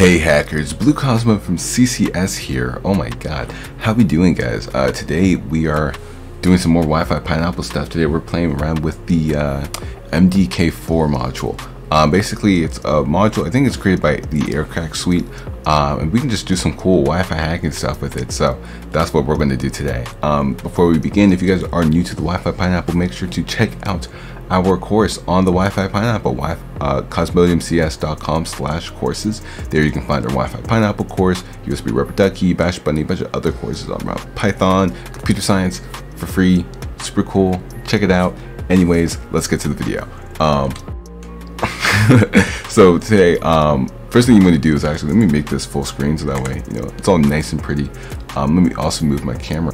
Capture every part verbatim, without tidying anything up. Hey hackers, Blue Cosmo from C C S here. Oh my god, how we doing guys? Uh, today we are doing some more Wi-Fi Pineapple stuff. Today we're playing around with the uh, M D K four module. Um, basically it's a module, I think it's created by the Aircrack Suite, um, and we can just do some cool Wi-Fi hacking stuff with it, so that's what we're going to do today. Um, before we begin, if you guys are new to the Wi-Fi Pineapple, make sure to check out our course on the Wi-Fi Pineapple, uh, cosmodiumcs dot com slash courses. There you can find our Wi-Fi Pineapple course, U S B Rubber Ducky, Bash Bunny, a bunch of other courses on Python, computer science, for free, super cool, check it out. Anyways, let's get to the video. Um, so today, um, first thing you want to do is actually, let me make this full screen so that way, you know, it's all nice and pretty. Um, let me also move my camera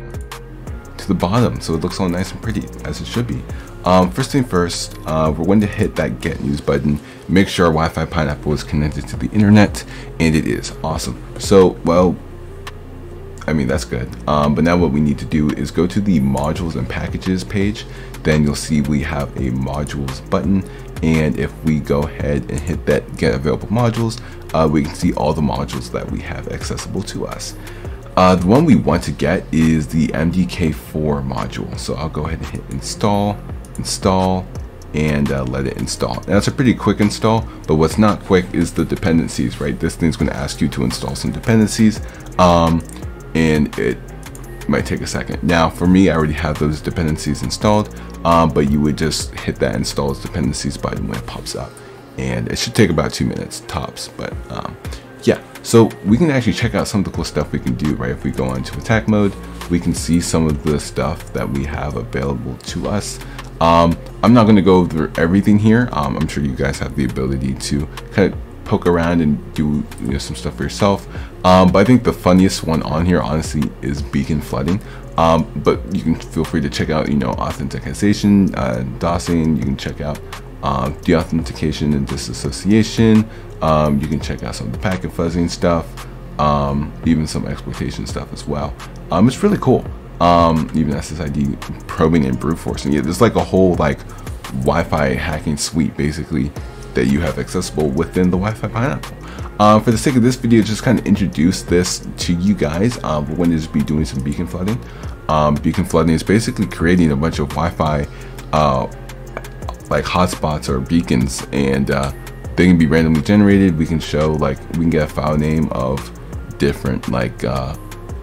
to the bottom so it looks all nice and pretty as it should be. Um, first thing first, uh, we're going to hit that get news button, make sure our Wi-Fi Pineapple is connected to the internet, and it is awesome. So, well, I mean, that's good. Um, but now what we need to do is go to the modules and packages page. Then you'll see we have a modules button. And if we go ahead and hit that get available modules, uh, we can see all the modules that we have accessible to us. Uh, the one we want to get is the M D K four module. So I'll go ahead and hit install. install and uh, let it install. Now it's a pretty quick install, but what's not quick is the dependencies, right? This thing's going to ask you to install some dependencies, um, and it might take a second. Now for me, I already have those dependencies installed, um, but you would just hit that install dependencies button when it pops up, and it should take about two minutes tops. But um, yeah, so we can actually check out some of the cool stuff we can do, right? If we go into attack mode, we can see some of the stuff that we have available to us. Um, I'm not going to go over everything here. Um, I'm sure you guys have the ability to kind of poke around and do you know, some stuff for yourself. Um, but I think the funniest one on here, honestly, is beacon flooding. Um, but you can feel free to check out, you know, authentication, uh, DOSing. You can check out um, deauthentication and disassociation. Um, you can check out some of the packet fuzzing stuff, um, even some exploitation stuff as well. Um, it's really cool. Um, even S S I D probing and brute forcing. Yeah, there's like a whole like Wi-Fi hacking suite basically that you have accessible within the Wi-Fi Pineapple. Um, for the sake of this video, just kind of introduce this to you guys. Um, we're going to be doing some beacon flooding. Um, beacon flooding is basically creating a bunch of Wi-Fi uh, like hotspots or beacons, and uh, they can be randomly generated. We can show like we can get a file name of different like. Uh,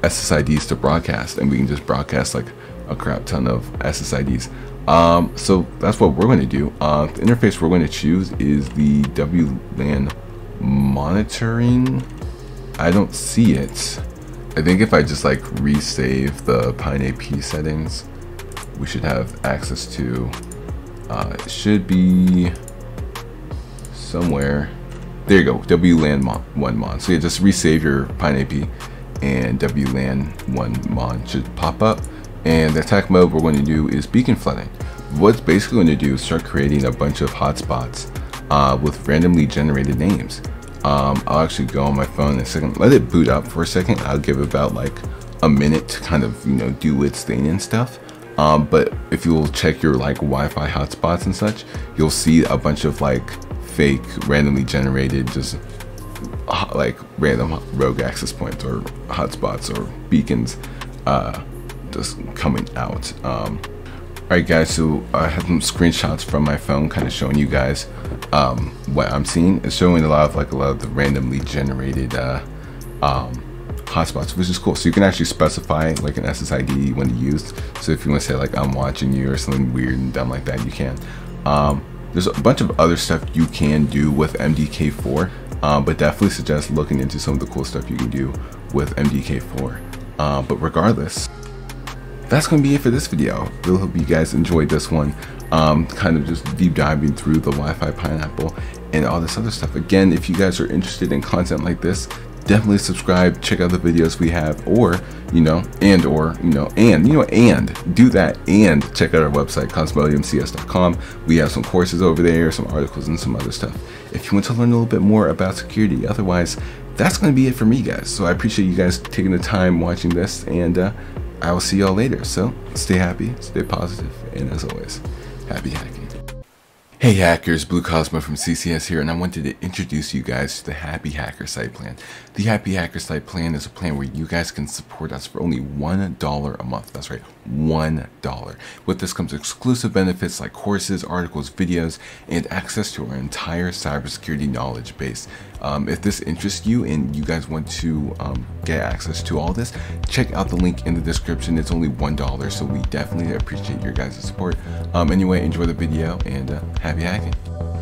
S S I Ds to broadcast, and we can just broadcast like a crap ton of S S I Ds. Um, so that's what we're going to do. Uh, the interface we're going to choose is the W LAN monitoring. I don't see it. I think if I just like resave the Pine A P settings, we should have access to. Uh, it should be somewhere. There you go. W LAN one mon. So yeah, just resave your Pine A P. And W LAN one mon should pop up, and the attack mode we're going to do is beacon flooding. What's basically going to do is start creating a bunch of hotspots uh, with randomly generated names. Um, I'll actually go on my phone in a second, let it boot up for a second. I'll give it about like a minute to kind of you know do its thing and stuff. Um, but if you'll check your like Wi-Fi hotspots and such, you'll see a bunch of like fake randomly generated just like random rogue access points or hotspots or beacons uh, just coming out. Um, Alright guys, so I have some screenshots from my phone kind of showing you guys um, what I'm seeing. It's showing a lot of like a lot of the randomly generated uh, um, hotspots, which is cool. So you can actually specify like an S S I D you want to use. So if you want to say like I'm watching you or something weird and dumb like that, you can. Um, there's a bunch of other stuff you can do with M D K four. Um, but definitely suggest looking into some of the cool stuff you can do with M D K four. Uh, but regardless, that's going to be it for this video. Really hope you guys enjoyed this one. Um, kind of just deep diving through the Wi-Fi Pineapple and all this other stuff. Again, if you guys are interested in content like this, definitely subscribe, check out the videos we have, or, you know, and, or, you know, and, you know, and do that, and check out our website, cosmodium c s dot com. We have some courses over there, some articles, and some other stuff if you want to learn a little bit more about security. Otherwise, that's going to be it for me, guys. So I appreciate you guys taking the time watching this, and uh, I will see y'all later. So stay happy, stay positive, and as always, happy hacking. Hey hackers, Blue Cosmo from C C S here, and I wanted to introduce you guys to the Happy Hacker Site Plan. The Happy Hacker Site Plan is a plan where you guys can support us for only one dollar a month. That's right, one dollar. With this comes exclusive benefits like courses, articles, videos, and access to our entire cybersecurity knowledge base. Um, if this interests you and you guys want to um, get access to all this, check out the link in the description. It's only one dollar, so we definitely appreciate your guys' support. Um, anyway, enjoy the video and uh, happy hacking.